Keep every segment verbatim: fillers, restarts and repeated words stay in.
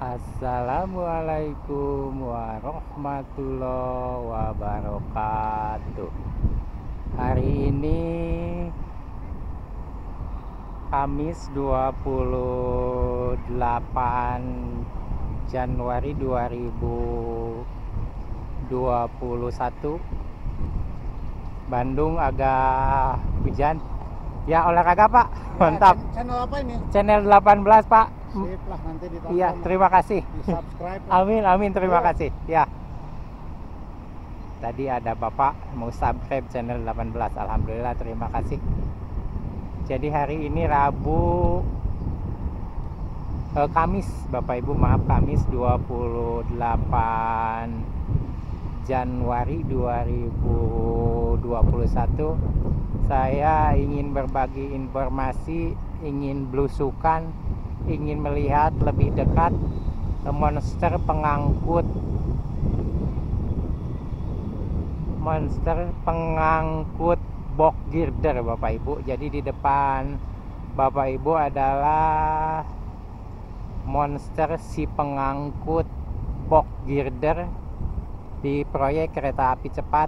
Assalamualaikum warahmatullahi wabarakatuh. Hari ini Kamis dua puluh delapan Januari dua ribu dua puluh satu. Bandung agak hujan. Ya, olahraga Pak, ya, mantap. Channel apa ini? Channel delapan belas Pak. Sip lah, nanti ditonton. Iya, terima kasih. Di-subscribe. Amin, amin, terima ya. kasih. Ya. Tadi ada Bapak mau subscribe channel delapan belas. Alhamdulillah, terima kasih. Jadi hari ini Rabu eh, Kamis, Bapak Ibu, maaf, Kamis dua puluh delapan Januari dua ribu dua puluh satu. Saya ingin berbagi informasi, ingin belusukan, ingin melihat lebih dekat monster pengangkut monster pengangkut box girder Bapak Ibu. Jadi di depan Bapak Ibu adalah monster si pengangkut box girder di proyek kereta api cepat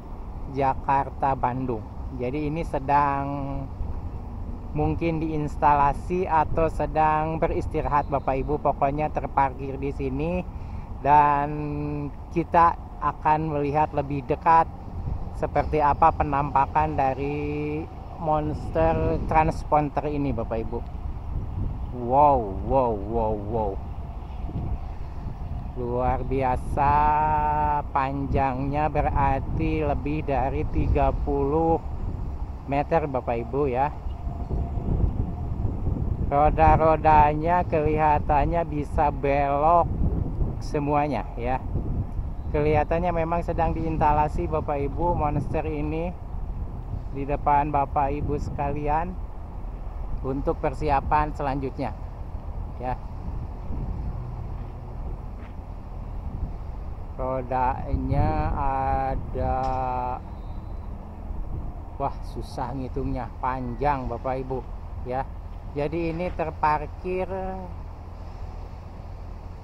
Jakarta Bandung. Jadi ini sedang mungkin diinstalasi atau sedang beristirahat Bapak Ibu, pokoknya terparkir di sini dan kita akan melihat lebih dekat seperti apa penampakan dari monster transponder ini Bapak Ibu. Wow, wow, wow, wow. Luar biasa panjangnya, berarti lebih dari tiga puluh meter Bapak Ibu ya. Roda-rodanya kelihatannya bisa belok semuanya ya. Kelihatannya memang sedang diinstalasi Bapak Ibu monster ini di depan Bapak Ibu sekalian untuk persiapan selanjutnya ya. Rodanya ada. Wah, susah ngitungnya, panjang Bapak Ibu ya. Jadi ini terparkir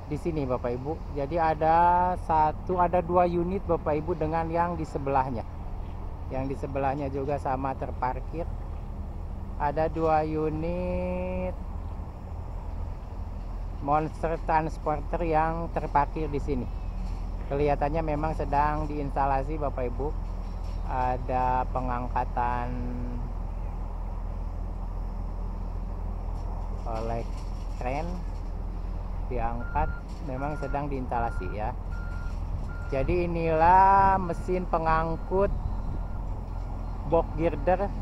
di sini Bapak Ibu. Jadi ada satu, ada dua unit Bapak Ibu dengan yang di sebelahnya. Yang di sebelahnya juga sama terparkir. Ada dua unit monster transporter yang terparkir di sini. Kelihatannya memang sedang diinstalasi Bapak Ibu. Ada pengangkatan oleh kren, diangkat, memang sedang diinstalasi ya. Jadi inilah mesin pengangkut box girder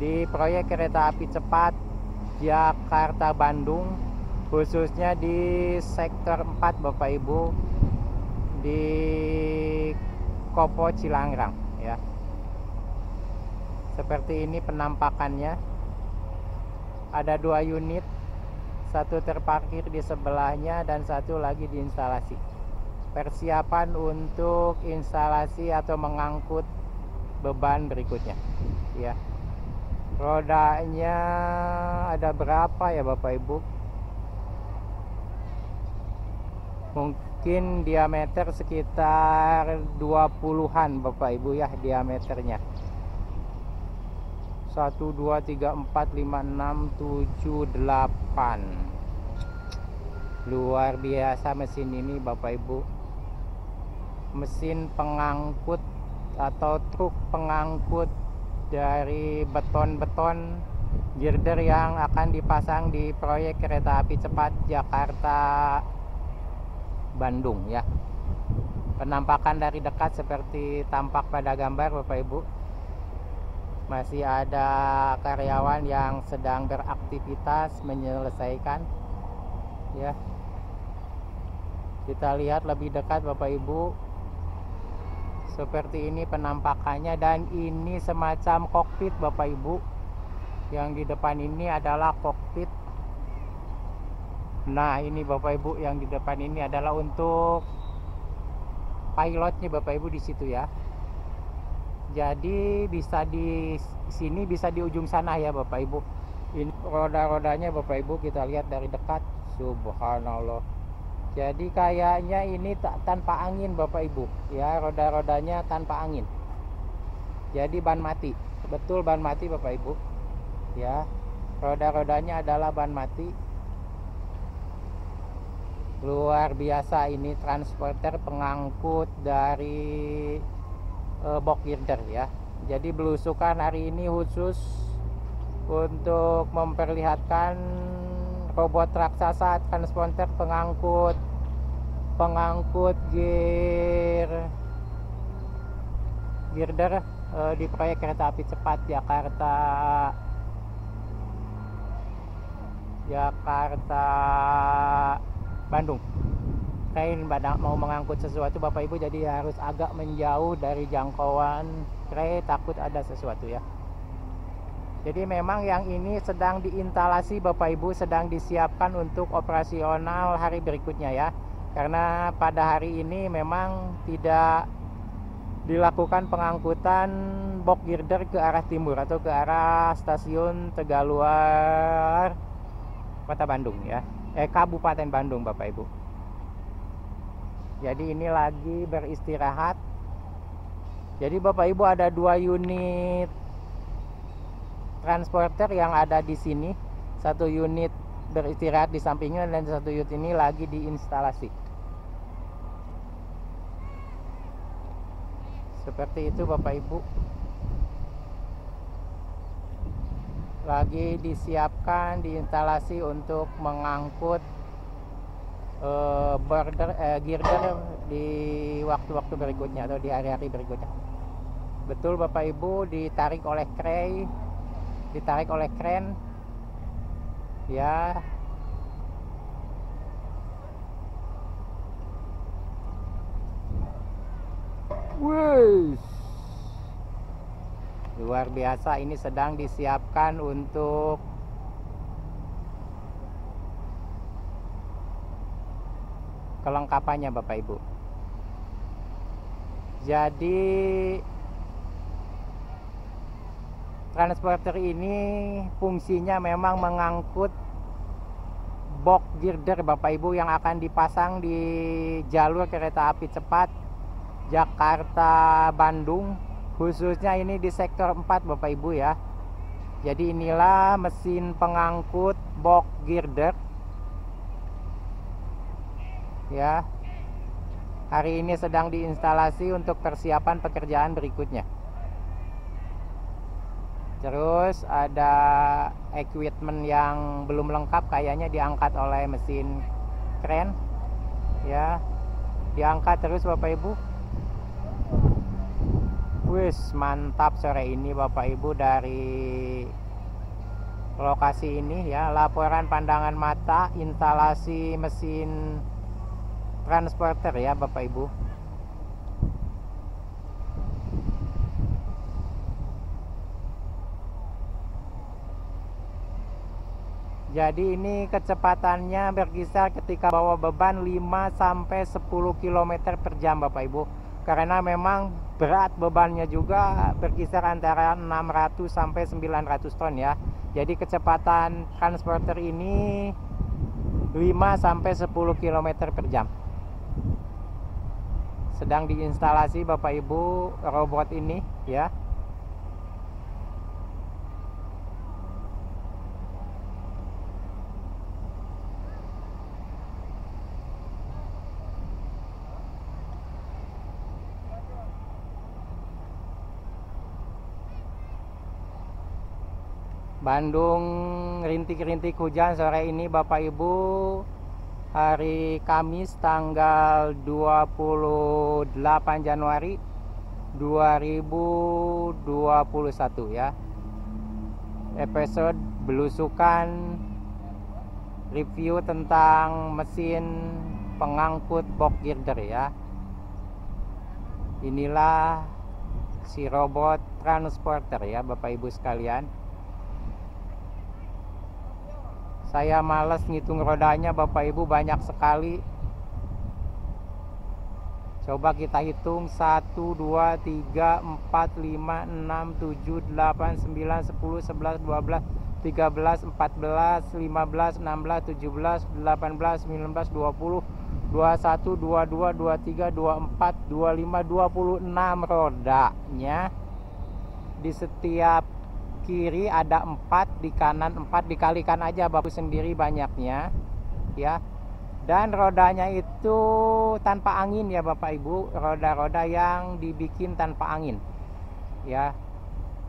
di proyek kereta api cepat Jakarta Bandung, khususnya di sektor empat Bapak Ibu, di Kopo Cilangrang ya. Seperti ini penampakannya. Ada dua unit, satu terparkir di sebelahnya dan satu lagi diinstalasi. Persiapan untuk instalasi atau mengangkut beban berikutnya ya. Rodanya ada berapa ya Bapak Ibu? Mungkin diameter sekitar dua puluhan Bapak Ibu ya diameternya. satu, dua, tiga, empat, lima, enam, tujuh, delapan. Luar biasa mesin ini Bapak Ibu. Mesin pengangkut atau truk pengangkut dari beton-beton girder yang akan dipasang di proyek kereta api cepat Jakarta Bandung ya. Penampakan dari dekat seperti tampak pada gambar Bapak Ibu. Masih ada karyawan yang sedang beraktivitas menyelesaikan ya. Kita lihat lebih dekat Bapak Ibu. Seperti ini penampakannya dan ini semacam kokpit Bapak Ibu. Yang di depan ini adalah kokpit. Nah, ini Bapak Ibu yang di depan ini adalah untuk pilotnya Bapak Ibu di situ ya. Jadi bisa di sini, bisa di ujung sana ya Bapak Ibu. Ini roda-rodanya Bapak Ibu kita lihat dari dekat. Subhanallah. Jadi kayaknya ini tak tanpa angin Bapak Ibu ya, roda-rodanya tanpa angin. Jadi ban mati, betul ban mati Bapak Ibu ya, roda-rodanya adalah ban mati. Luar biasa ini transporter pengangkut dari e, box girder ya. Jadi belusukan hari ini khusus untuk memperlihatkan robot raksasa transponder pengangkut pengangkut gear girder e, di proyek kereta api cepat Jakarta Jakarta Bandung. Keren pada mau mengangkut sesuatu Bapak Ibu, jadi harus agak menjauh dari jangkauan kre, takut ada sesuatu ya. Jadi memang yang ini sedang diinstalasi Bapak Ibu, sedang disiapkan untuk operasional hari berikutnya ya. Karena pada hari ini memang tidak dilakukan pengangkutan box girder ke arah timur atau ke arah stasiun Tegaluar Kota Bandung ya. Eh Kabupaten Bandung Bapak Ibu. Jadi ini lagi beristirahat. Jadi Bapak Ibu ada dua unit transporter yang ada di sini, satu unit beristirahat di sampingnya dan satu unit ini lagi diinstalasi. Seperti itu Bapak Ibu, lagi disiapkan diinstalasi untuk mengangkut uh, border uh, girder di waktu-waktu berikutnya atau di hari-hari berikutnya. Betul Bapak Ibu, ditarik oleh kray ditarik oleh kren ya. Wih, luar biasa ini sedang disiapkan untuk kelengkapannya Bapak Ibu. Jadi transporter ini fungsinya memang mengangkut box girder Bapak Ibu yang akan dipasang di jalur kereta api cepat Jakarta Bandung, khususnya ini di sektor empat Bapak Ibu ya. Jadi inilah mesin pengangkut box girder ya. Hari ini sedang diinstalasi untuk persiapan pekerjaan berikutnya. Terus ada equipment yang belum lengkap, kayaknya diangkat oleh mesin kren ya, diangkat terus Bapak Ibu. Wis, mantap sore ini Bapak Ibu dari lokasi ini ya. Laporan pandangan mata instalasi mesin transporter ya Bapak Ibu. Jadi ini kecepatannya berkisar ketika bawa beban lima sampai sepuluh kilometer per jam Bapak Ibu. Karena memang berat bebannya juga berkisar antara enam ratus sampai sembilan ratus ton ya. Jadi kecepatan transporter ini lima sampai sepuluh kilometer per jam. Sedang diinstalasi Bapak Ibu robot ini ya. Bandung rintik-rintik hujan sore ini Bapak Ibu, hari Kamis tanggal dua puluh delapan Januari dua ribu dua puluh satu ya. Episode belusukan review tentang mesin pengangkut box girder ya. Inilah si robot transporter ya Bapak Ibu sekalian. Saya males ngitung rodanya Bapak Ibu, banyak sekali. Coba kita hitung satu, dua, tiga, empat, lima, enam, tujuh, delapan, sembilan, sepuluh, sebelas, dua belas, tiga belas, empat belas, lima belas, enam belas, tujuh belas, delapan belas, sembilan belas, dua puluh, dua puluh satu, dua puluh dua, dua puluh tiga, dua puluh empat, dua puluh lima, dua puluh enam, dua puluh tujuh, dua puluh delapan, dua puluh sembilan, tiga puluh dua puluh satu, dua puluh dua, dua puluh tiga, dua puluh empat, dua puluh lima, dua puluh enam rodanya. Di setiap kiri ada empat, di kanan empat, dikalikan aja Bapak sendiri banyaknya ya. Dan rodanya itu tanpa angin ya Bapak Ibu, roda-roda yang dibikin tanpa angin ya.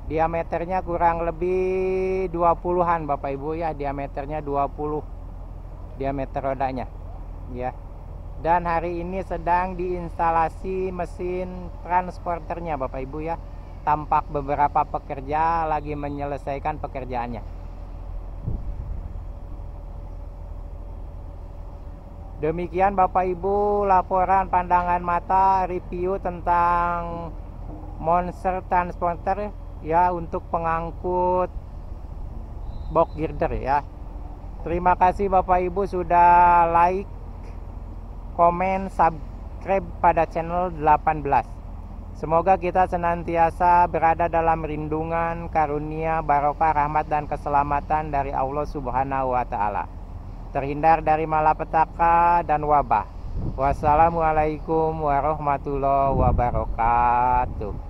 Diameternya kurang lebih dua puluhan Bapak Ibu ya, diameternya dua puluh diameter rodanya ya. Dan hari ini sedang diinstalasi mesin transporternya Bapak Ibu ya. Tampak beberapa pekerja lagi menyelesaikan pekerjaannya. Demikian Bapak Ibu laporan pandangan mata review tentang monster transporter ya, untuk pengangkut box girder ya. Terima kasih Bapak Ibu sudah like, komen, subscribe pada channel delapan belas. Semoga kita senantiasa berada dalam lindungan, karunia, barokah, rahmat, dan keselamatan dari Allah Subhanahu wa Ta'ala. Terhindar dari malapetaka dan wabah. Wassalamualaikum warahmatullahi wabarakatuh.